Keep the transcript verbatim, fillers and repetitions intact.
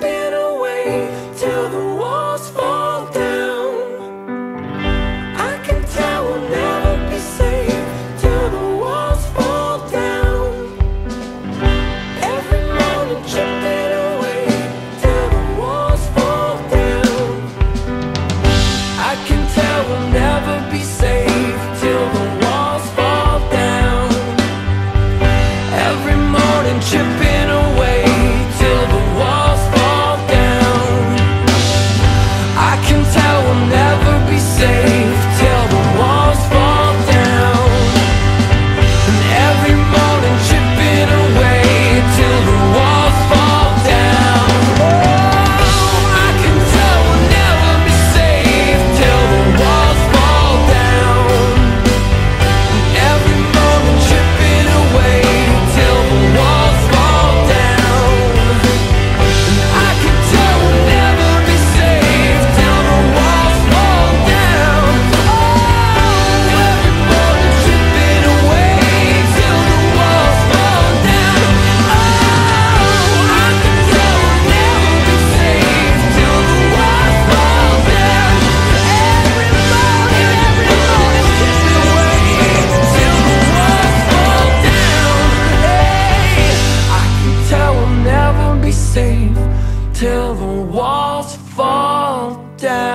chipping away till the walls fall down. I can tell we'll never be safe till the walls fall down. Every morning chipping away till the walls fall down. I can tell we'll never be safe till the walls fall down. Every morning chipping away till the walls fall down. I can tell we'll never be safe till the walls fall down. And every morning chipping away till the walls fall down. I can tell we'll never be safe till the walls fall down. And every morning chipping away till the walls fall down. I can tell we'll never be safe till the walls fall down. Oh, every morning chipping away till the walls fall down. Oh, I can tell we'll never be safe till the walls fall down. Every morning, every morning chipping away till the walls fall down. Hey, I can tell we'll never be safe till the walls fall down.